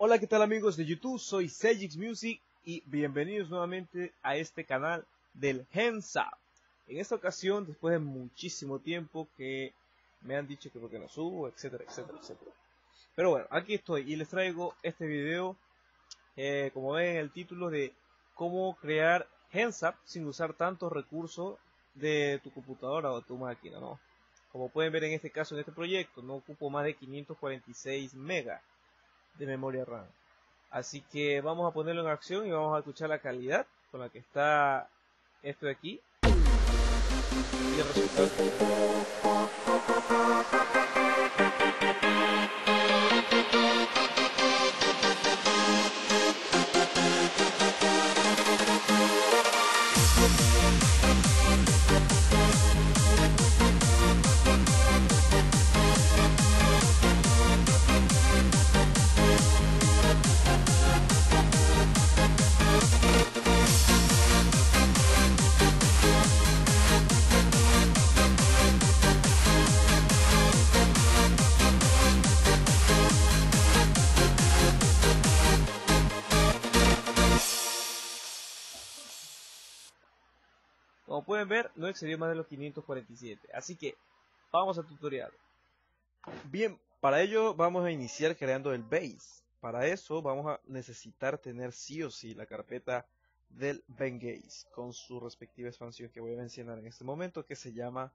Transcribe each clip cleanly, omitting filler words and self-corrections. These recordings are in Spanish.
Hola, ¿qué tal amigos de YouTube? Soy Sejix Music y bienvenidos nuevamente a este canal del Hands Up. En esta ocasión, después de muchísimo tiempo que me han dicho que porque no subo, etcétera, etcétera, etcétera. Pero bueno, aquí estoy y les traigo este video, como ven en el título, de cómo crear Hands Up sin usar tantos recursos de tu computadora o tu máquina, ¿no? Como pueden ver en este caso, en este proyecto, no ocupo más de 546 megas de memoria RAM. Así que vamos a ponerlo en acción y vamos a escuchar la calidad con la que está esto de aquí y el resultado. Como pueden ver, no excedió más de los 547, así que vamos al tutorial. Bien, para ello vamos a iniciar creando el Base. Para eso vamos a necesitar tener sí o sí la carpeta del Bengaze, con su respectiva expansión que voy a mencionar en este momento, que se llama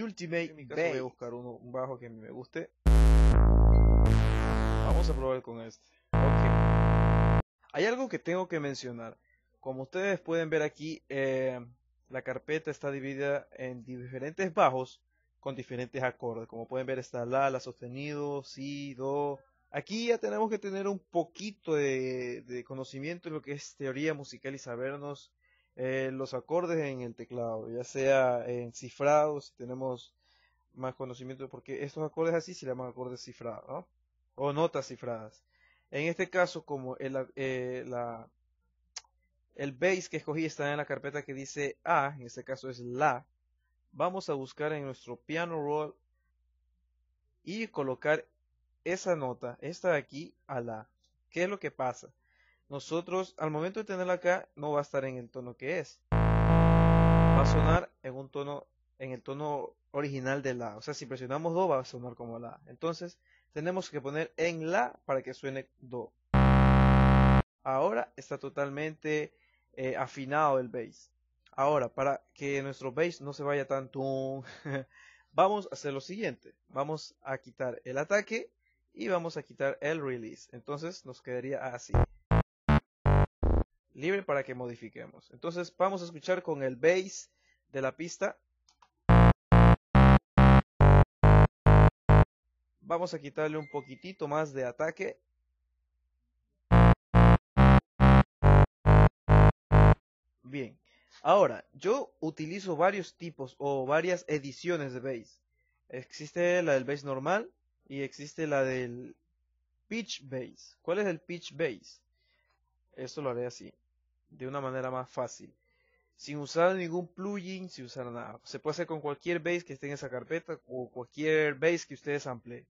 Ultimate Base. Voy a buscar un bajo que a mí me guste. Vamos a probar con este. Okay. Hay algo que tengo que mencionar. Como ustedes pueden ver aquí, la carpeta está dividida en diferentes bajos con diferentes acordes. Como pueden ver, está la sostenido, si, do. Aquí ya tenemos que tener un poquito de conocimiento en lo que es teoría musical y sabernos los acordes en el teclado, ya sea en cifrado, si tenemos más conocimiento, porque estos acordes así se llaman acordes cifrados, ¿no? O notas cifradas. En este caso, como el base que escogí está en la carpeta que dice A, en este caso es La. Vamos a buscar en nuestro piano roll y colocar esa nota, esta de aquí, a La. ¿Qué es lo que pasa? Nosotros, al momento de tenerla acá, no va a estar en el tono que es. Va a sonar en un tono, en el tono original de La. O sea, si presionamos Do, va a sonar como La. Entonces, tenemos que poner en La para que suene Do. Ahora está totalmente afinado el bass. Ahora, para que nuestro bass no se vaya tanto, vamos a hacer lo siguiente. Vamos a quitar el ataque y vamos a quitar el release. Entonces nos quedaría así, libre para que modifiquemos. Entonces vamos a escuchar con el bass de la pista. Vamos a quitarle un poquitito más de ataque. Bien, ahora yo utilizo varios tipos o varias ediciones de bass. Existe la del bass normal y existe la del pitch bass. ¿Cuál es el pitch bass? Esto lo haré así, de una manera más fácil, sin usar ningún plugin, sin usar nada. Se puede hacer con cualquier bass que esté en esa carpeta o cualquier bass que ustedes ampleen.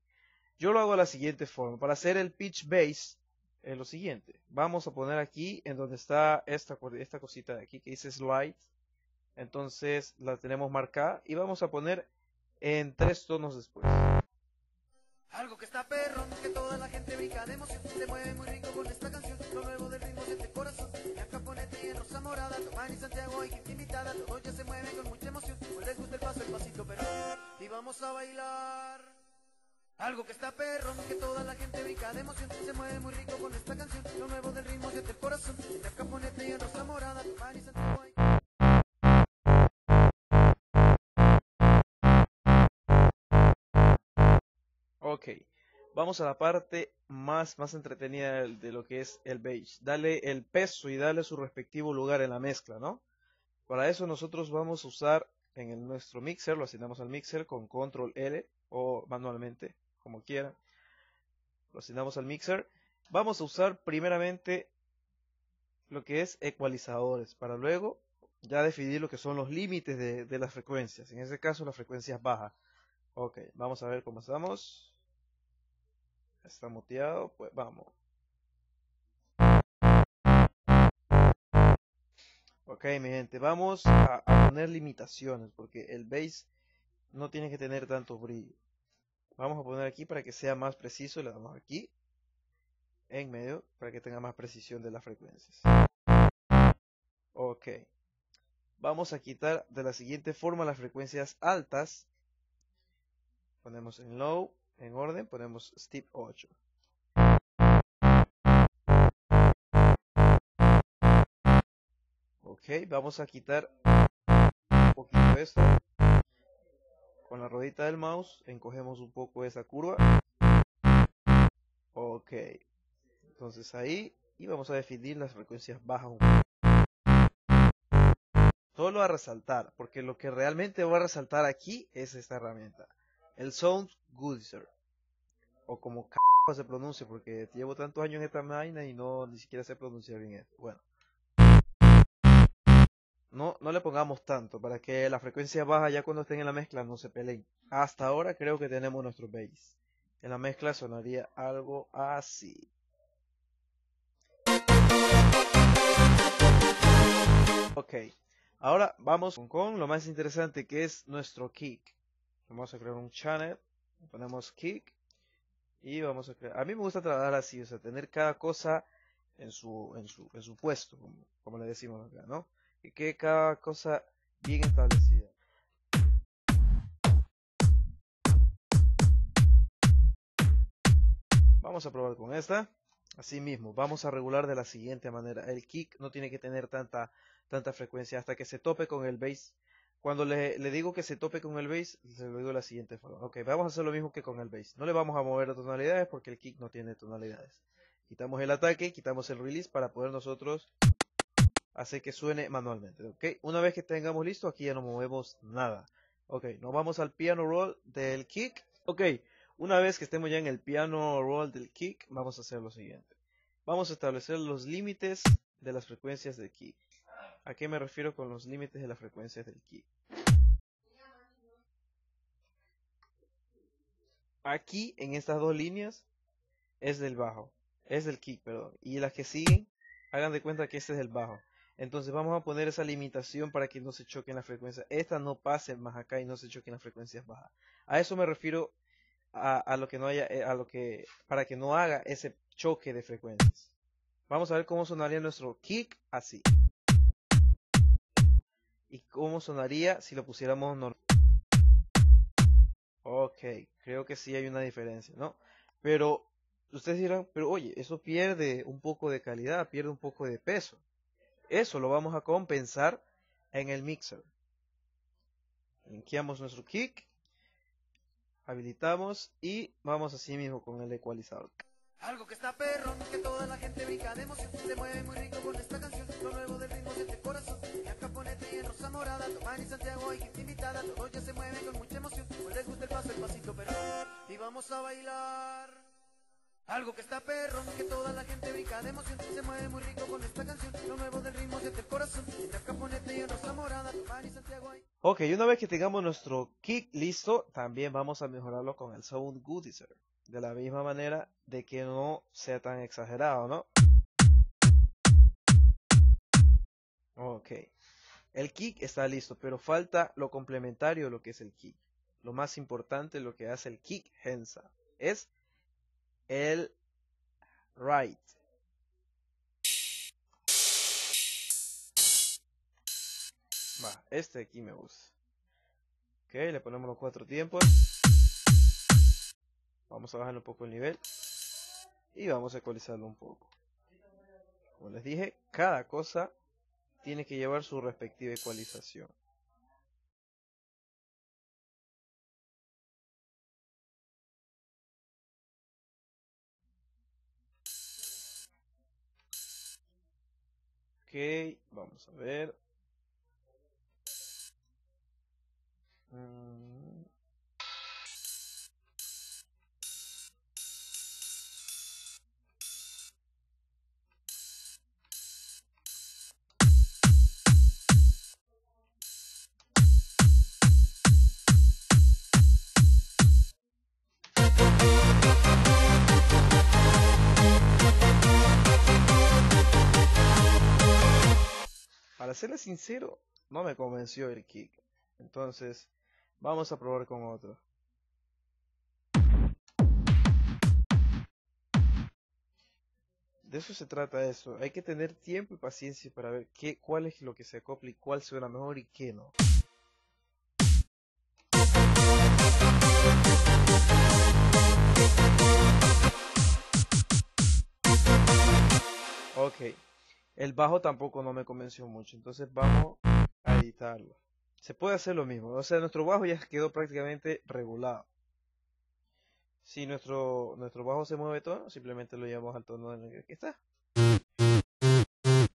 Yo lo hago de la siguiente forma. Para hacer el pitch bass, es lo siguiente. Vamos a poner aquí en donde está esta cosita de aquí que dice slide. Entonces la tenemos marcada y vamos a poner en 3 tonos después. Algo que está perro, que toda la gente brinca de emoción, se mueve muy rico con esta canción, lo nuevo del ritmo de este corazón. Y acá ponete en rosa morada, Tomán y Santiago y gente invitada, todos ya se mueven con mucha emoción, pues les gusta el paso, el pasito perro, y vamos a bailar. Algo que está perro, que toda la gente brinca de emoción, se mueve muy rico con esta canción, lo nuevo del ritmo de tu corazón, en la caponeta y en rosa morada, tu mani se te voy. Ok, vamos a la parte más entretenida de lo que es el bass. Dale el peso y dale su respectivo lugar en la mezcla, ¿no? Para eso nosotros vamos a usar en nuestro mixer, lo asignamos al mixer con control L o manualmente, como quieran. Lo asignamos al mixer. Vamos a usar primeramente lo que es ecualizadores, para luego ya definir lo que son los límites de las frecuencias. En este caso, las frecuencias bajas. Ok, vamos a ver cómo estamos. Está muteado, pues vamos. Ok, mi gente, vamos a poner limitaciones, porque el bass no tiene que tener tanto brillo. Vamos a poner aquí para que sea más preciso, le damos aquí, en medio, para que tenga más precisión de las frecuencias. Ok. Vamos a quitar de la siguiente forma las frecuencias altas. Ponemos en low, en orden, ponemos step 8. Ok, vamos a quitar un poquito esto. Con la rodita del mouse encogemos un poco esa curva. Ok. Entonces ahí, y vamos a definir las frecuencias bajas un poco. Solo a resaltar, porque lo que realmente va a resaltar aquí es esta herramienta, el sound goodizer, o como c*** se pronuncia, porque llevo tantos años en esta máquina y no ni siquiera sé pronunciar bien esto. Bueno, no le pongamos tanto para que la frecuencia baja ya cuando estén en la mezcla no se peleen. Hasta ahora creo que tenemos nuestro bass. En la mezcla sonaría algo así. Ok. Ahora vamos con lo más interesante, que es nuestro kick. Vamos a crear un channel, ponemos kick y vamos a crear. A mí me gusta trabajar así, o sea, tener cada cosa en su puesto, como le decimos acá, ¿no? Que quede cada cosa bien establecida. Vamos a probar con esta. Así mismo, vamos a regular de la siguiente manera. El kick no tiene que tener tanta frecuencia hasta que se tope con el bass. Cuando le digo que se tope con el bass, se lo digo de la siguiente forma. Ok, vamos a hacer lo mismo que con el bass. No le vamos a mover a tonalidades porque el kick no tiene tonalidades. Quitamos el ataque, quitamos el release para poder nosotros hacer que suene manualmente. Ok, una vez que tengamos listo, aquí ya no movemos nada. Ok, nos vamos al piano roll del kick. Ok, una vez que estemos ya en el piano roll del kick, vamos a hacer lo siguiente. Vamos a establecer los límites de las frecuencias del kick. ¿A qué me refiero con los límites de las frecuencias del kick? Aquí, en estas dos líneas, es del kick, y las que siguen, hagan de cuenta que este es el bajo. Entonces vamos a poner esa limitación para que no se choquen las frecuencias. Estas no pasen más acá y no se choquen las frecuencias bajas. A eso me refiero para que no haga ese choque de frecuencias. Vamos a ver cómo sonaría nuestro kick así. Y cómo sonaría si lo pusiéramos normal. Ok, creo que sí hay una diferencia, ¿no? Pero ustedes dirán, pero oye, eso pierde un poco de calidad, pierde un poco de peso. Eso lo vamos a compensar en el mixer. Linkeamos nuestro kick. Habilitamos y vamos así mismo con el ecualizador. Algo que está perro, que toda la gente brinca de emoción, se mueve muy rico con esta canción, lo nuevo del ritmo de este corazón, y acá ponete en rosa morada, Tomás y Santiago y gente invitada, todos ya se mueven con mucha emoción, pues les gusta el paso, el pasito perro, y vamos a bailar. Algo que está perro, que toda la gente brinca de emoción, se mueve muy rico con esta canción, lo nuevo del ritmo de este corazón, y acá ponete en rosa morada, Tomás y Santiago y... Ok, una vez que tengamos nuestro kick listo, también vamos a mejorarlo con el sound goodizer. De la misma manera, de que no sea tan exagerado, ¿no? Ok. El kick está listo, pero falta lo complementario de lo que es el kick. Lo más importante, lo que hace el kick Hensa, es el ride. Va, este de aquí me gusta. Ok, le ponemos los 4 tiempos. Vamos a bajar un poco el nivel y vamos a ecualizarlo un poco. Como les dije, cada cosa tiene que llevar su respectiva ecualización. Ok, vamos a ver. serle sincero, no me convenció el kick. Entonces, vamos a probar con otro. De eso se trata eso. Hay que tener tiempo y paciencia para ver cuál es lo que se acopla y cuál suena mejor y qué no. Ok, el bajo tampoco no me convenció mucho, entonces vamos a editarlo. Se puede hacer lo mismo, o sea, nuestro bajo ya quedó prácticamente regulado. Si nuestro bajo se mueve tono, simplemente lo llevamos al tono en el que está.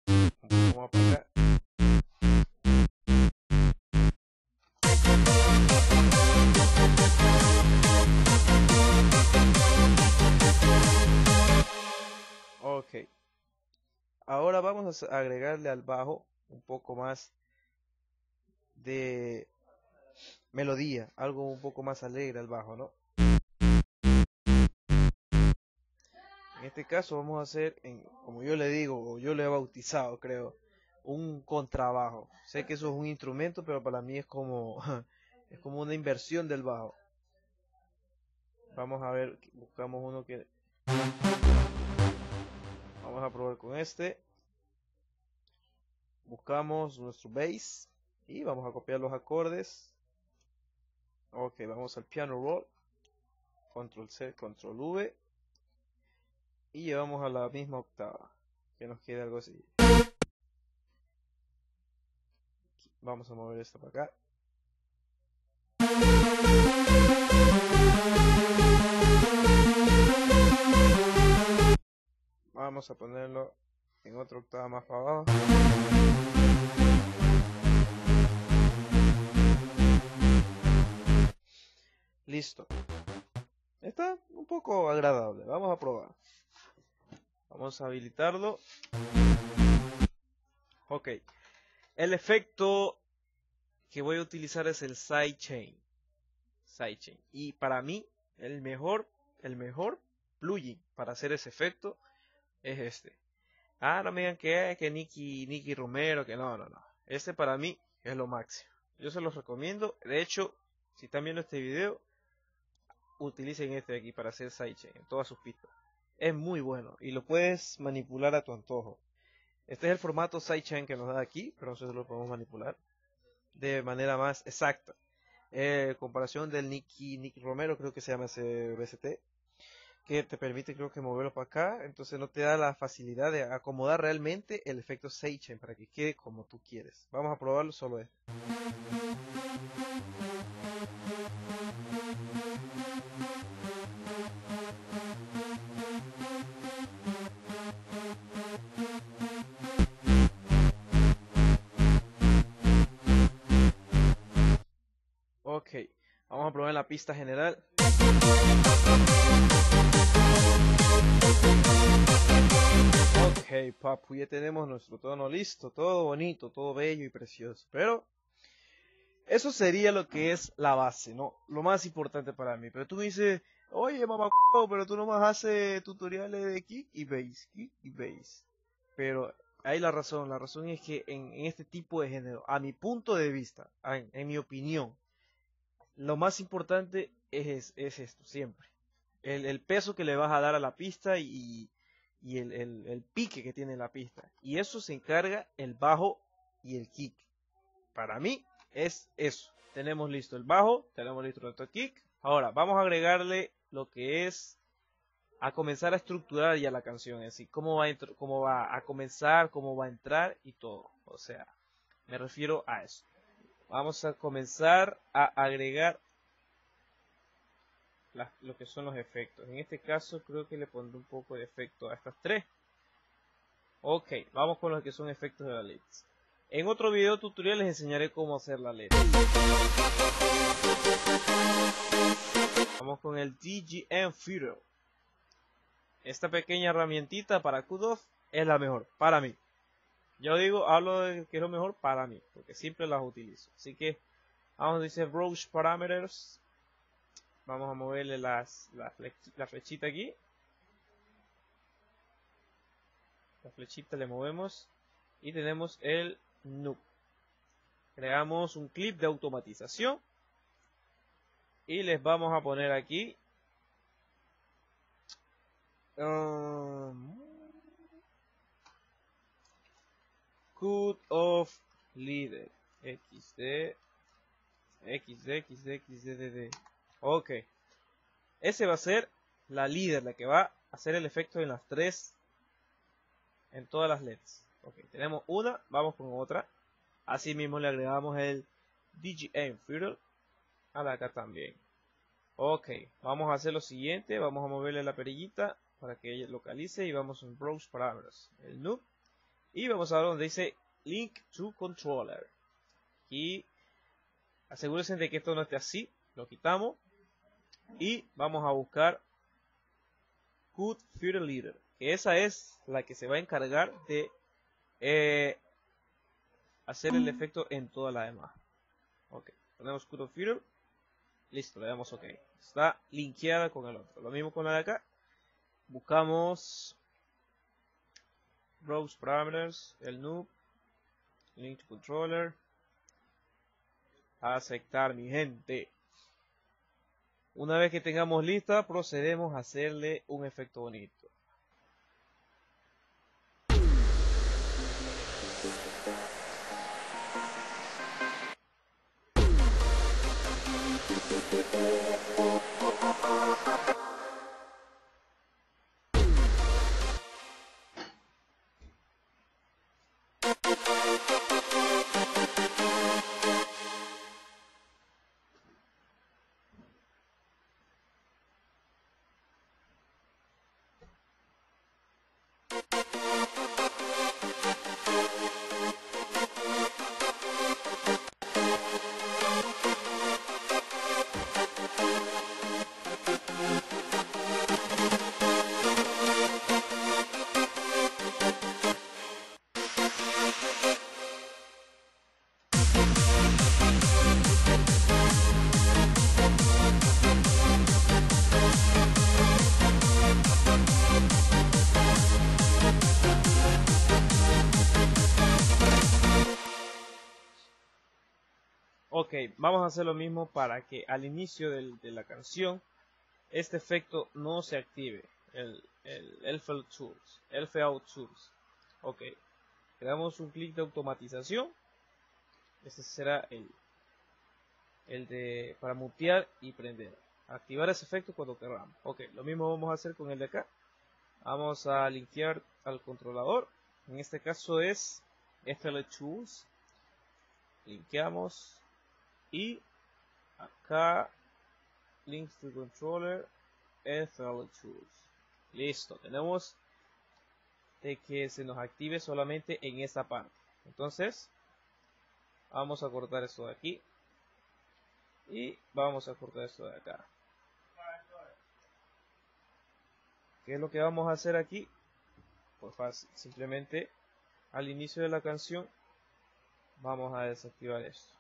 Vamos para acá. Ok. Ahora vamos a agregarle al bajo un poco más de melodía, algo un poco más alegre al bajo, ¿no? En este caso vamos a hacer, como yo le digo, o yo le he bautizado, creo, un contrabajo. Sé que eso es un instrumento, pero para mí es como, es como una inversión del bajo. Vamos a ver, buscamos uno que... Vamos a probar con este. Buscamos nuestro bass y vamos a copiar los acordes. Ok, vamos al piano roll. Control C, Control V. Y llevamos a la misma octava, que nos quede algo así. Vamos a mover esta para acá. Vamos a ponerlo en otra octava más para abajo. Listo. Está un poco agradable, vamos a probar. Vamos a habilitarlo. Ok. El efecto que voy a utilizar es el sidechain. Y para mí, el mejor plugin para hacer ese efecto es este. Ah, no me digan que Nicky Romero, que no. Este para mí es lo máximo. Yo se los recomiendo. De hecho, si están viendo este video, utilicen este de aquí para hacer sidechain en todas sus pistas. Es muy bueno y lo puedes manipular a tu antojo. Este es el formato sidechain que nos da aquí, pero nosotros lo podemos manipular de manera más exacta. Comparación del Nicky Romero, creo que se llama ese VST, que te permite, creo que, moverlo para acá. Entonces no te da la facilidad de acomodar realmente el efecto sidechain para que quede como tú quieres. Vamos a probarlo solo esto. Ok, vamos a probar la pista general. Ok, papu, ya tenemos nuestro tono listo, todo bonito, todo bello y precioso. Pero eso sería lo que es la base, ¿no? Lo más importante para mí. Pero tú me dices, oye, mamá, pero tú nomás haces tutoriales de kick y bass. Pero hay la razón es que en este tipo de género, a mi punto de vista, en mi opinión, lo más importante es esto, siempre. El peso que le vas a dar a la pista y el pique que tiene la pista. Y eso se encarga el bajo y el kick. Para mí es eso. Tenemos listo el bajo, tenemos listo nuestro kick. Ahora vamos a agregarle lo que es a comenzar a estructurar ya la canción en sí. Cómo va a comenzar, cómo va a entrar y todo. O sea, me refiero a eso. Vamos a comenzar a agregar lo que son los efectos. En este caso creo que le pondré un poco de efecto a estas tres. Ok, vamos con los que son efectos de la letra. En otro video tutorial les enseñaré cómo hacer la letra. Vamos con el DGM Filter. Esta pequeña herramientita para Q2 es la mejor, para mí. Yo digo, hablo de que es lo mejor para mí, porque siempre las utilizo. Así que, vamos a decir Browse Parameters. Vamos a moverle la flechita aquí. La flechita le movemos. Y tenemos el No. Creamos un clip de automatización y les vamos a poner aquí Cut of Leader XD. Ok, ese va a ser la líder, la que va a hacer el efecto en las tres, en todas las LEDs. Ok, tenemos una, vamos con otra. Así mismo le agregamos el DGM Filter a la acá también. Ok, vamos a hacer lo siguiente, vamos a moverle la perillita para que ella localice y vamos en Browse Parameters, el Nub, y vamos a ver donde dice Link to Controller. Y asegúrense de que esto no esté así, lo quitamos y vamos a buscar Cut Filter Leader, que esa es la que se va a encargar de hacer el efecto en toda la demás. Ok, ponemos Cut of Filter, listo, le damos ok, está linkeada con el otro. Lo mismo con la de acá, buscamos Browse Parameters, el Nub, Link to Controller, aceptar, mi gente. Una vez que tengamos lista, procedemos a hacerle un efecto bonito. Ok, vamos a hacer lo mismo para que al inicio de la canción este efecto no se active, el FL Tools. Ok, le damos un clic de automatización, este será el de para mutear y prender, activar ese efecto cuando queramos. Ok, lo mismo vamos a hacer con el de acá, vamos a linkear al controlador, en este caso es FL Tools, linkeamos. Y acá, Links to Controller, FL Tools. Listo, tenemos de que se nos active solamente en esta parte. Entonces, vamos a cortar esto de aquí. Y vamos a cortar esto de acá. ¿Qué es lo que vamos a hacer aquí? Pues fácil, simplemente al inicio de la canción vamos a desactivar esto.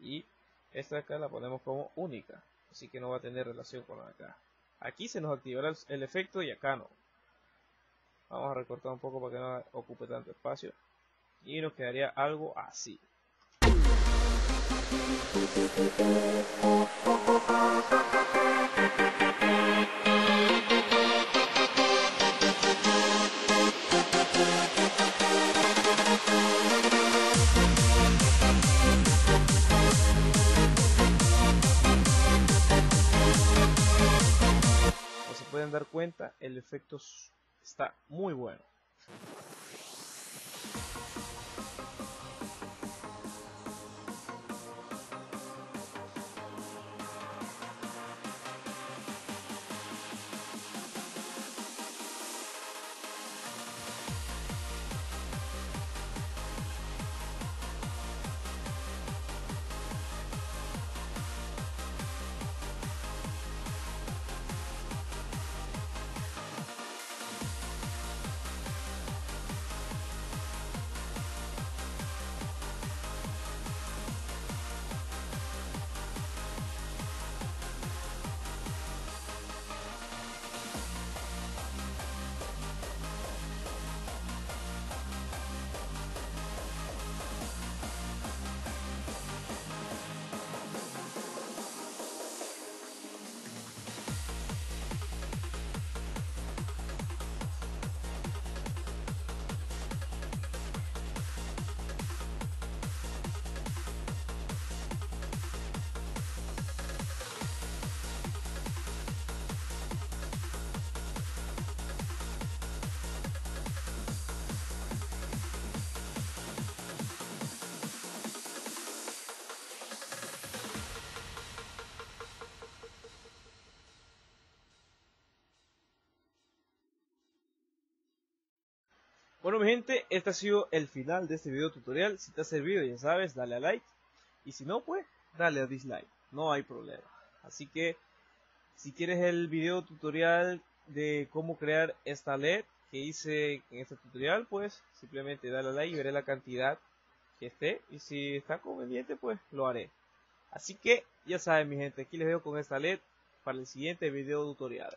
Y esta de acá la ponemos como única, así que no va a tener relación con la de acá. Aquí se nos activará el efecto y acá no. Vamos a recortar un poco para que no ocupe tanto espacio. Y nos quedaría algo así. Dar cuenta, el efecto está muy bueno. Bueno mi gente, este ha sido el final de este video tutorial. Si te ha servido, ya sabes, dale a like. Y si no, pues dale a dislike, no hay problema. Así que si quieres el video tutorial de cómo crear esta LED que hice en este tutorial, pues simplemente dale a like y veré la cantidad que esté. Y si está conveniente, pues lo haré. Así que ya saben mi gente, aquí les veo con esta LED para el siguiente video tutorial.